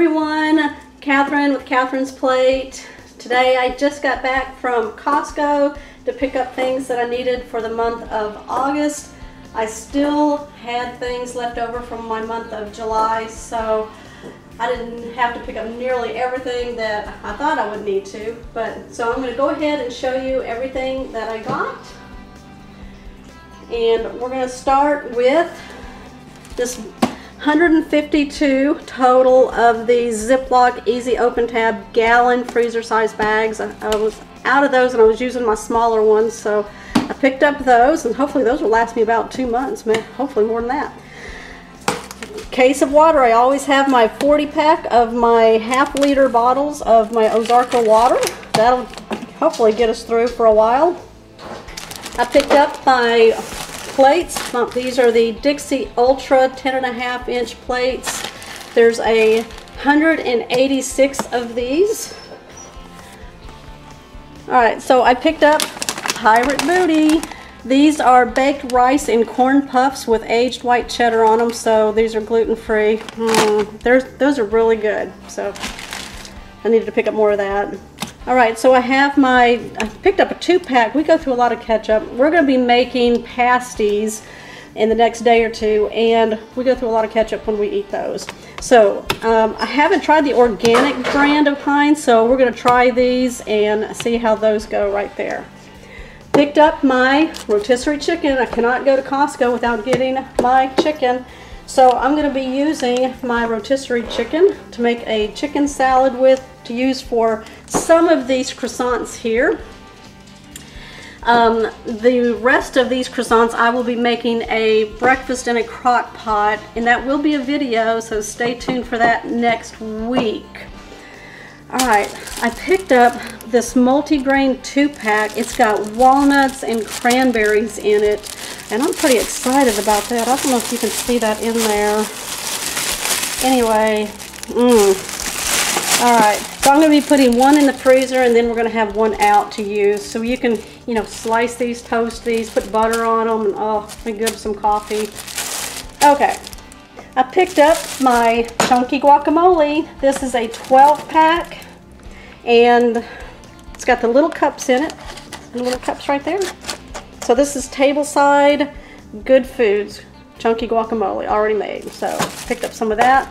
everyone, Catherine with Catherine's Plate. Today I just got back from Costco to pick up things that I needed for the month of August. I still had things left over from my month of July, so I didn't have to pick up nearly everything that I thought I would need to, but so I'm going to go ahead and show you everything that I got. And we're going to start with this 152 total of these Ziploc Easy Open Tab gallon freezer size bags. I was out of those and I was using my smaller ones, so I picked up those, and hopefully those will last me about 2 months, man, hopefully more than that. Case of water. I always have my 40 pack of my half-liter bottles of my Ozarka water. That'll hopefully get us through for a while. I picked up my plates. These are the Dixie Ultra 10.5-inch plates. There's 186 of these. All right, so I picked up Pirate Booty. These are baked rice and corn puffs with aged white cheddar on them, so these are gluten-free. Those are really good, so I needed to pick up more of that. All right, so I picked up a 2-pack. We go through a lot of ketchup. We're going to be making pasties in the next day or two, and we go through a lot of ketchup when we eat those. So I haven't tried the organic brand of Heinz, so we're going to try these and see how those go right there. Picked up my rotisserie chicken. I cannot go to Costco without getting my chicken. So I'm going to be using my rotisserie chicken to make a chicken salad with, to use for some of these croissants here. The rest of these croissants I will be making a breakfast in a crock pot, and that will be a video, so stay tuned for that next week. Alright, I picked up this multi-grain 2-pack. It's got walnuts and cranberries in it, and I'm pretty excited about that. I don't know if you can see that in there. Anyway, Alright, so I'm going to be putting one in the freezer, and then we're going to have one out to use. So you can, you know, slice these, toast these, put butter on them, and oh, and give them some coffee. Okay. I picked up my chunky guacamole. This is a 12-pack, and it's got the little cups in it, the little cups right there. So this is tableside Good Foods chunky guacamole already made, so picked up some of that.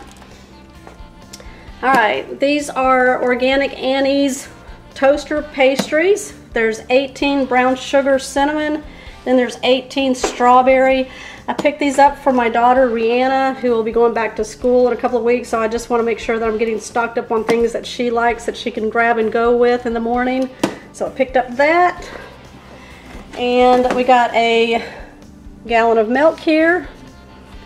All right, these are Organic Annie's toaster pastries. There's 18 brown sugar cinnamon, then there's 18 strawberry. I picked these up for my daughter, Rihanna, who will be going back to school in a couple of weeks, so I just want to make sure that I'm getting stocked up on things that she likes, that she can grab and go with in the morning. So I picked up that. And we got a gallon of milk here.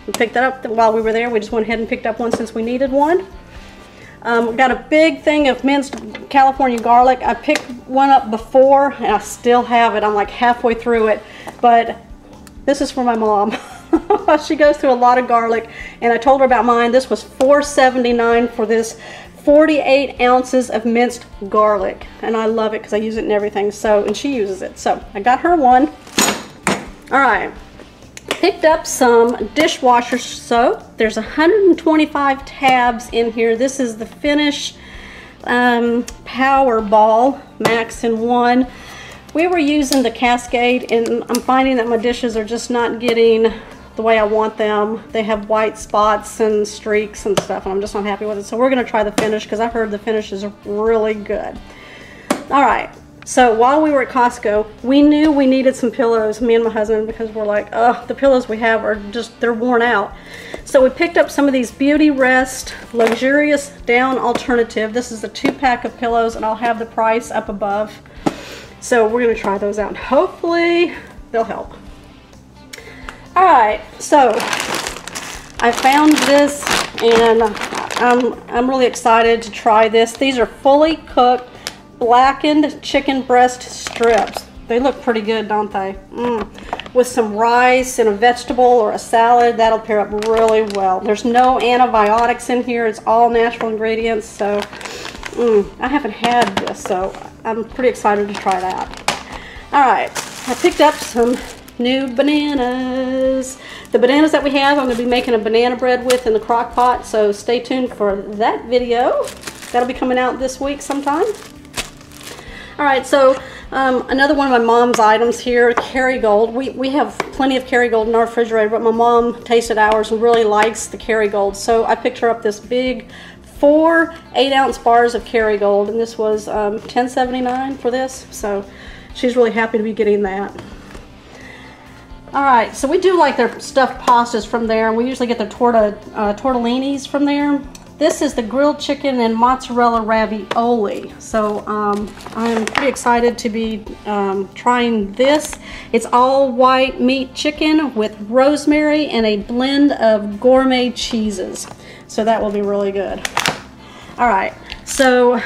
We picked that up while we were there. We just went ahead and picked up one since we needed one. We got a big thing of minced California garlic. I picked one up before, and I still have it. I'm like halfway through it, but this is for my mom. She goes through a lot of garlic, and I told her about mine. This was $4.79 for this 48 ounces of minced garlic, and I love it because I use it in everything. So, and she uses it. So I got her one. All right, picked up some dishwasher soap. There's 125 tabs in here. This is the Finish Powerball Max in One. We were using the Cascade, and I'm finding that my dishes are just not getting the way I want them. They have white spots and streaks and stuff, and I'm just not happy with it. So we're going to try the Finish because I heard the Finish is really good. All right. So while we were at Costco, we knew we needed some pillows, me and my husband, because we're like, oh, the pillows we have are just, they're worn out. So we picked up some of these Beautyrest Luxurious Down Alternative. This is a 2-pack of pillows, and I'll have the price up above. So we're going to try those out, and hopefully they'll help. All right, so I found this, and I'm really excited to try this. These are fully cooked blackened chicken breast strips. They look pretty good, don't they? With some rice and a vegetable or a salad, that'll pair up really well. There's no antibiotics in here. It's all natural ingredients, so I haven't had this, so I'm pretty excited to try that. All right, I picked up some new bananas. The bananas that we have, I'm going to be making a banana bread with in the crock pot, so stay tuned for that video. That'll be coming out this week sometime. Alright, so another one of my mom's items here, Kerrygold. We have plenty of Kerrygold in our refrigerator, but my mom tasted ours and really likes the Kerrygold. So I picked her up this big 4 8-ounce bars of Kerrygold, and this was $10.79 for this, so she's really happy to be getting that. Alright, so we do like their stuffed pastas from there, and we usually get their tortellinis from there. This is the grilled chicken and mozzarella ravioli. So I'm pretty excited to be trying this. It's all white meat chicken with rosemary and a blend of gourmet cheeses. So that will be really good. All right, so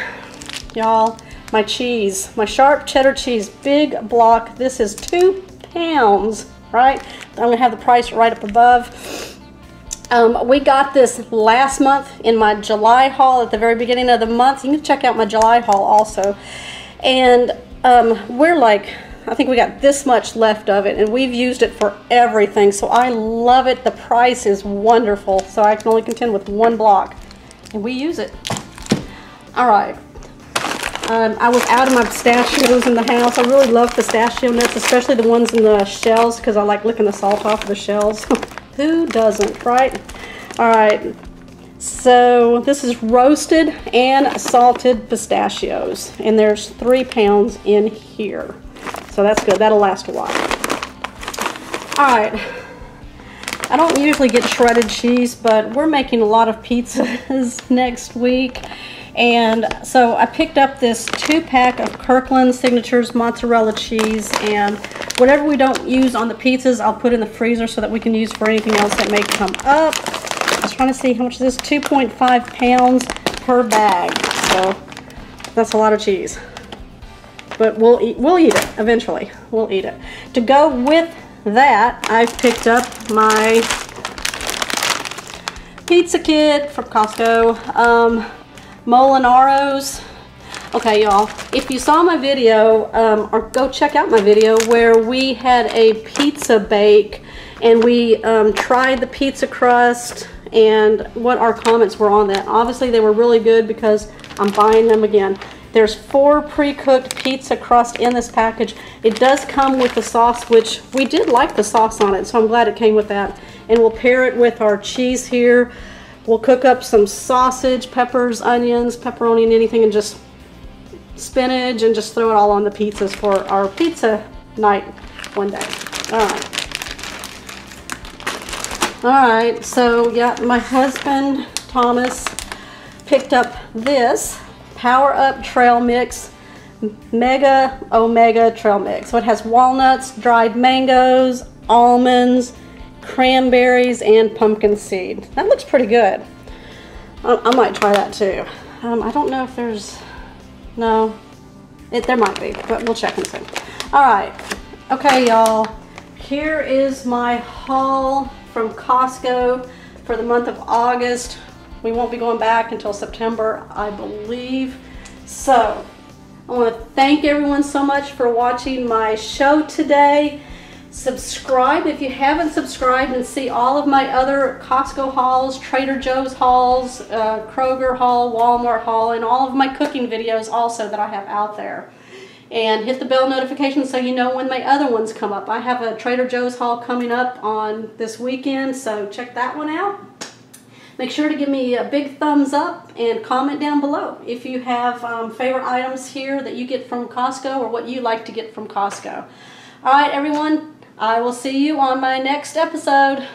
y'all, my cheese, my sharp cheddar cheese, big block. This is 2 pounds, right? I'm gonna have the price right up above. We got this last month in my July haul at the very beginning of the month. You can check out my July haul also. And we're like, I think we got this much left of it, and we've used it for everything. So I love it. The price is wonderful. So I can only contend with one block, and we use it. All right. I was out of my pistachios in the house. I really love pistachio nuts, especially the ones in the shells, because I like licking the salt off of the shells. Who doesn't, right? All right, so this is roasted and salted pistachios, and there's 3 pounds in here, so that's good. That'll last a while. All right, I don't usually get shredded cheese, but we're making a lot of pizzas next week, and so I picked up this 2-pack of Kirkland Signature's mozzarella cheese, and whatever we don't use on the pizzas, I'll put in the freezer so that we can use for anything else that may come up. I was trying to see how much this is, 2.5 pounds per bag. So that's a lot of cheese. But we'll eat it eventually. We'll eat it. To go with that, I've picked up my pizza kit from Costco, Molinaro's. Okay, y'all, if you saw my video, or go check out my video where we had a pizza bake and we tried the pizza crust and what our comments were on that. Obviously, they were really good because I'm buying them again. There's 4 pre-cooked pizza crust in this package. It does come with the sauce, which we did like the sauce on it, so I'm glad it came with that. And we'll pair it with our cheese here. We'll cook up some sausage, peppers, onions, pepperoni, and anything, and just spinach, and just throw it all on the pizzas for our pizza night one day. All right, so yeah, my husband Thomas picked up this Power Up Trail Mix, Mega Omega Trail Mix. So it has walnuts, dried mangoes, almonds, cranberries, and pumpkin seed. That looks pretty good. I might try that too. I don't know if there's there might be, but we'll check and see. All right, okay, y'all. Here is my haul from Costco for the month of August. We won't be going back until September, I believe. So I want to thank everyone so much for watching my show today. Subscribe if you haven't subscribed, and see all of my other Costco hauls, Trader Joe's hauls, Kroger haul, Walmart haul, and all of my cooking videos also that I have out there. And hit the bell notification so you know when my other ones come up. I have a Trader Joe's haul coming up on this weekend, so check that one out. Make sure to give me a big thumbs up and comment down below if you have favorite items here that you get from Costco, or what you like to get from Costco. All right, everyone. I will see you on my next episode.